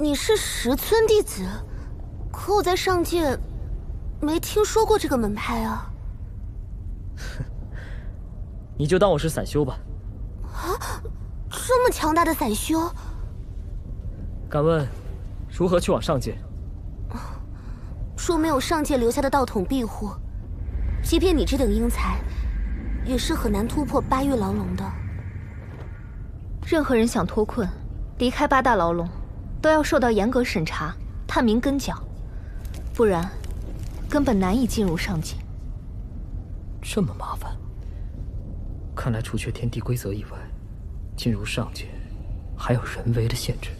你是石村弟子，可我在上界没听说过这个门派啊。你就当我是散修吧。啊，这么强大的散修！敢问，如何去往上界？若没有上界留下的道统庇护，即便你这等英才，也是很难突破八域牢笼的。任何人想脱困，离开八大牢笼。 都要受到严格审查，探明根脚，不然根本难以进入上界。这么麻烦，看来除却天地规则以外，进入上界还有人为的限制。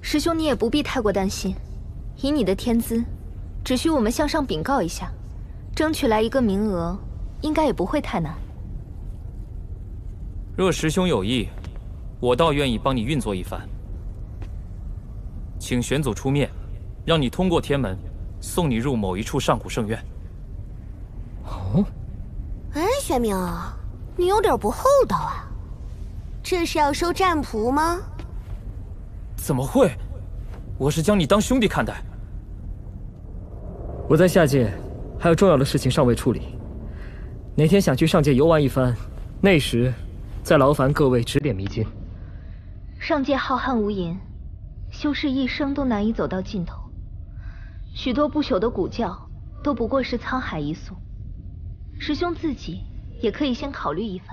师兄，你也不必太过担心，以你的天资，只需我们向上禀告一下，争取来一个名额，应该也不会太难。若师兄有意，我倒愿意帮你运作一番。 请玄祖出面，让你通过天门，送你入某一处上古圣院。哦，哎，玄冥，你有点不厚道啊！这是要收战仆吗？怎么会？我是将你当兄弟看待。我在下界还有重要的事情尚未处理，哪天想去上界游玩一番，那时再劳烦各位指点迷津。上界浩瀚无垠。 修士一生都难以走到尽头，许多不朽的古教都不过是沧海一粟。师兄自己也可以先考虑一番。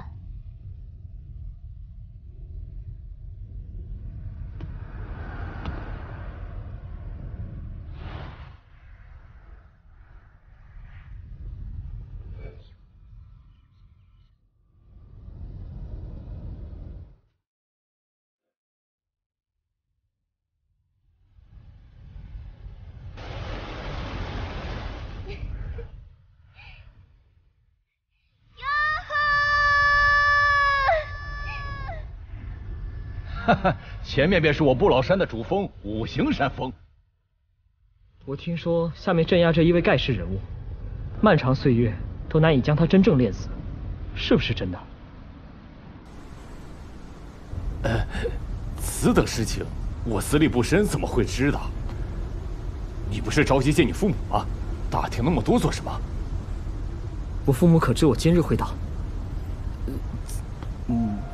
前面便是我不老山的主峰五行山峰。我听说下面镇压着一位盖世人物，漫长岁月都难以将他真正炼死，是不是真的？此等事情我资历不深，怎么会知道？你不是着急见你父母吗？打听那么多做什么？我父母可知我今日会到？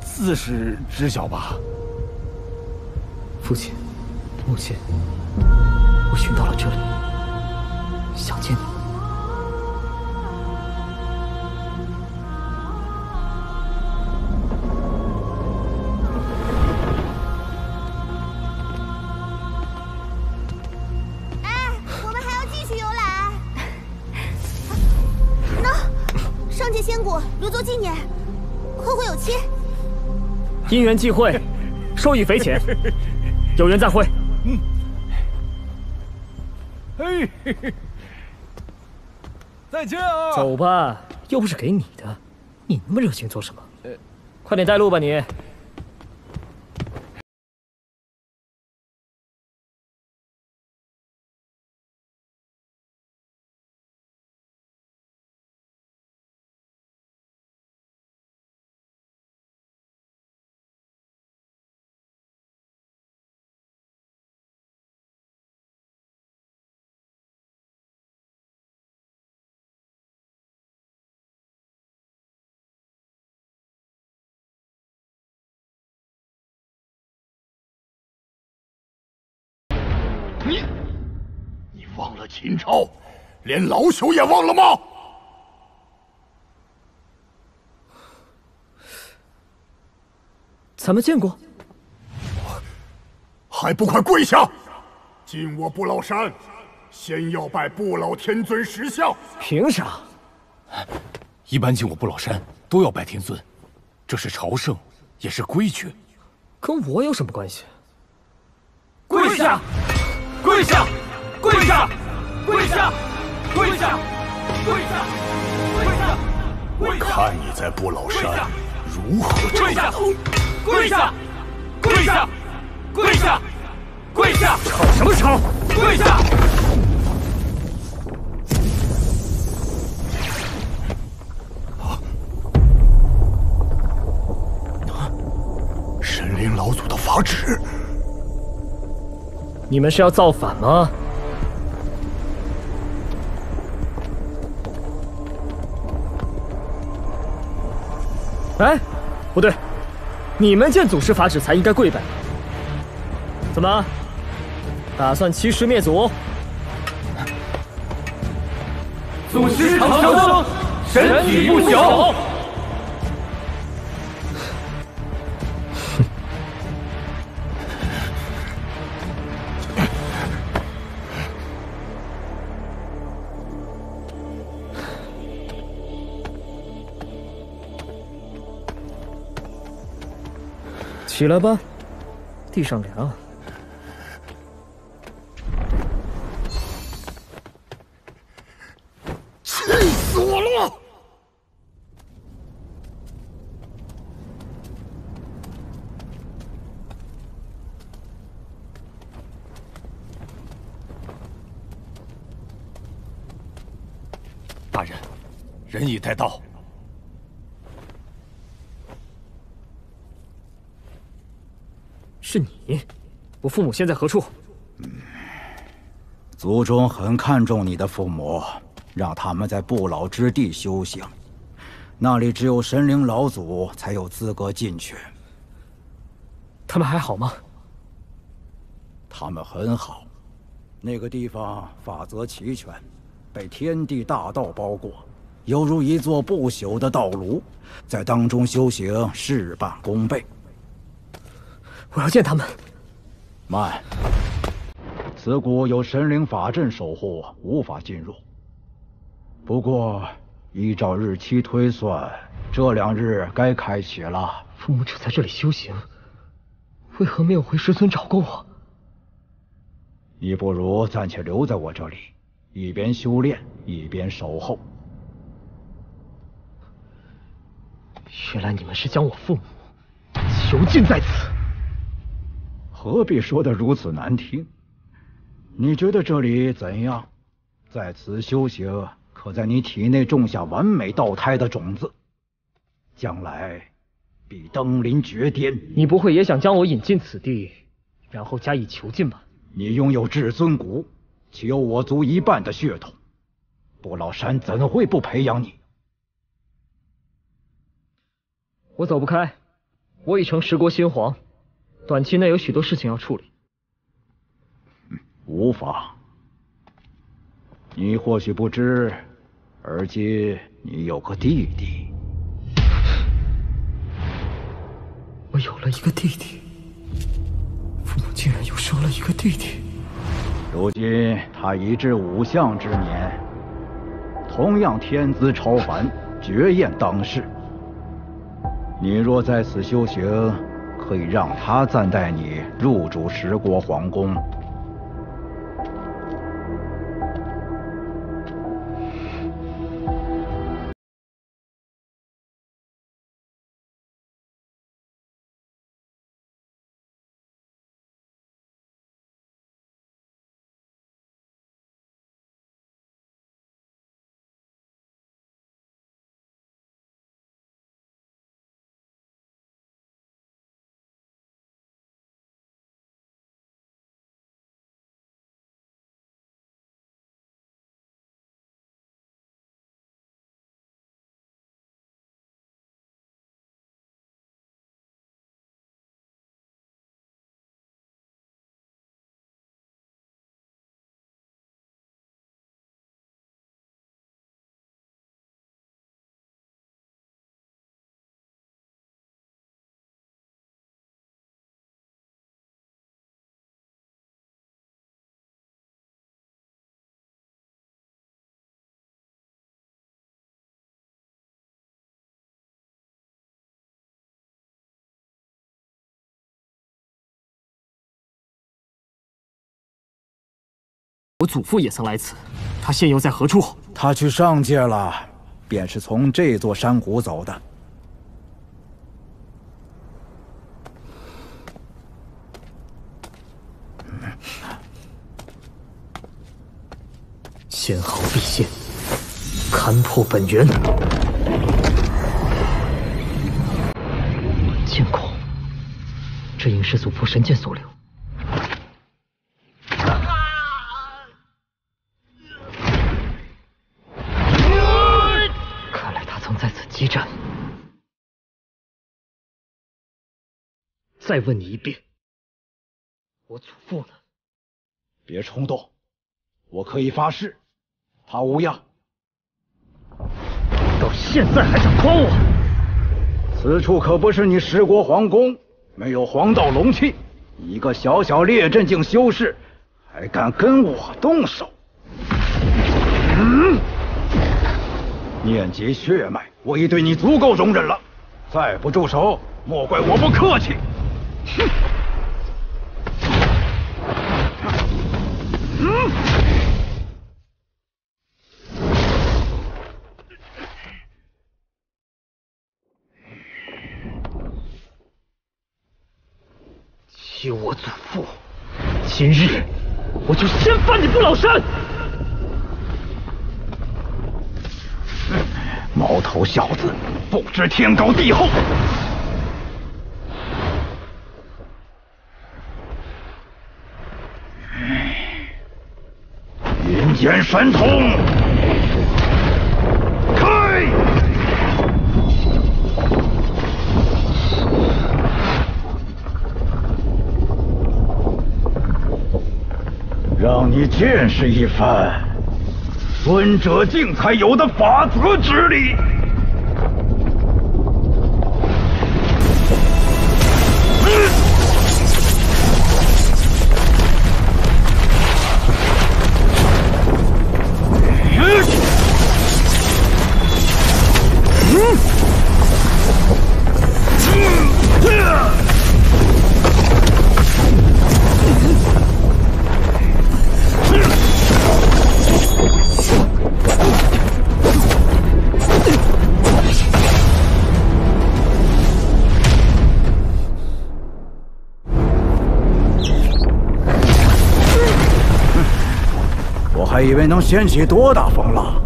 自是知晓吧。 父亲，母亲，我寻到了这里，想见你。 因缘际会，受益匪浅，有缘再会。嗯。嘿，再见啊！走吧，又不是给你的，你那么热情做什么？快点带路吧你。 你忘了秦朝，连老朽也忘了吗？咱们见过，还不快跪下！进我不老山，先要拜不老天尊石像。凭啥？一般进我不老山都要拜天尊，这是朝圣，也是规矩。跟我有什么关系？跪下！ 跪下！跪下！跪下！跪下！跪下！跪下！看你在不老山如何跪下！跪下！跪下！跪下！跪下！吵什么吵？跪下！啊！神灵老祖的法旨。你们是要造反吗？哎，不对，你们见祖师法旨才应该跪拜。怎么，打算欺师灭祖？祖师长生，神体不朽。 起来吧，地上凉。气死我了！大人，人已带到。 是你，我父母现在何处？族中很看重你的父母，让他们在不老之地修行，那里只有神灵老祖才有资格进去。他们还好吗？他们很好，那个地方法则齐全，被天地大道包裹，犹如一座不朽的道炉，在当中修行事半功倍。 我要见他们。慢，此谷有神灵法阵守护，无法进入。不过，依照日期推算，这两日该开启了。父母只在这里修行，为何没有回师村找过我？你不如暂且留在我这里，一边修炼，一边守候。原来你们是将我父母囚禁在此。 何必说得如此难听？你觉得这里怎样？在此修行，可在你体内种下完美道胎的种子，将来必登临绝巅。你不会也想将我引进此地，然后加以囚禁吧？你拥有至尊骨，岂有我族一半的血统？不老山怎会不培养你？我走不开，我已成十国新皇。 短期内有许多事情要处理，无妨。你或许不知，而今你有个弟弟。我有了一个弟弟，父母竟然又收了一个弟弟。如今他已至五相之年，同样天资超凡，绝艳当世。你若在此修行。 可以让他暂代你入主十国皇宫。我祖父也曾来此，他现又在何处？他去上界了，便是从这座山谷走的。仙毫毕现，勘破本源。剑孔，这应是祖父神剑所留。再问你一遍，我祖父呢？别冲动，我可以发誓，他无恙。到现在还想诓我？此处可不是你十国皇宫，没有黄道龙气，你一个小小列阵境修士，还敢跟我动手？嗯，念及血脉，我已对你足够容忍了，再不住手，莫怪我不客气。哼！ 欺我祖父，今日我就掀翻你不老身！毛头小子，不知天高地厚！银眼神通！ 让你见识一番尊者境才有的法则之力！还以为能掀起多大风浪，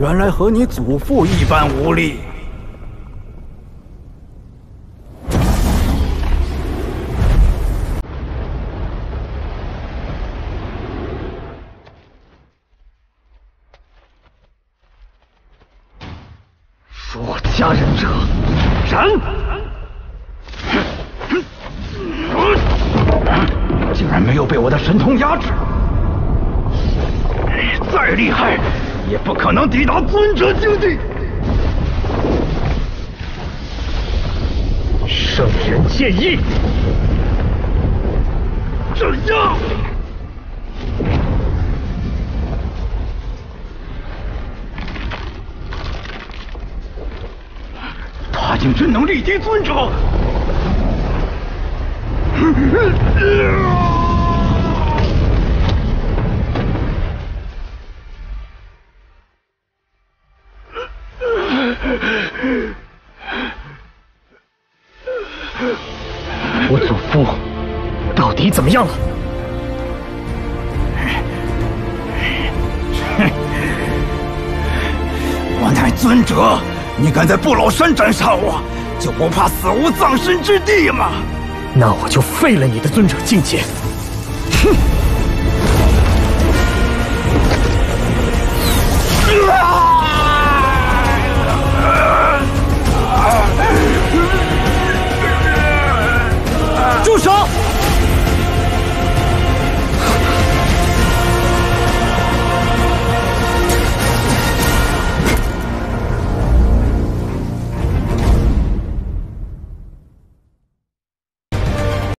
原来和你祖父一般无力。说我家人者，斩！竟然没有被我的神通压制。 再厉害，也不可能抵达尊者境地。圣人建议，斩妖！他竟真能力敌尊者！我祖父到底怎么样了？我乃尊者，你敢在不老山斩杀我，就不怕死无葬身之地吗？那我就废了你的尊者境界！哼！ 住手！